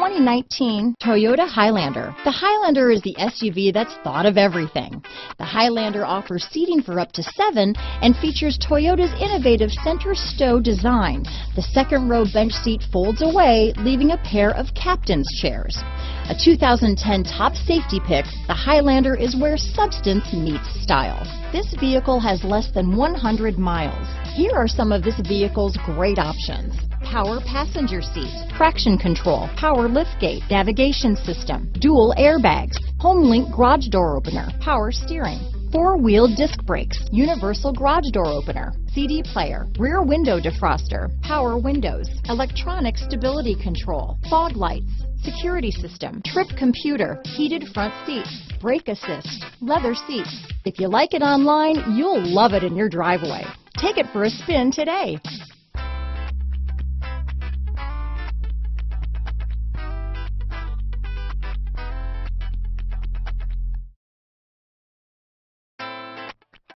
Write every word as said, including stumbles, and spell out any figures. twenty nineteen Toyota Highlander. The Highlander is the S U V that's thought of everything. The Highlander offers seating for up to seven and features Toyota's innovative center stow design. The second row bench seat folds away, leaving a pair of captain's chairs. A two thousand ten top safety pick, the Highlander is where substance meets style. This vehicle has less than one hundred miles. Here are some of this vehicle's great options: power passenger seat, traction control, power liftgate, navigation system, dual airbags, HomeLink garage door opener, power steering, four-wheel disc brakes, universal garage door opener, C D player, rear window defroster, power windows, electronic stability control, fog lights, security system, trip computer, heated front seats, brake assist, leather seats. If you like it online, you'll love it in your driveway. Take it for a spin today.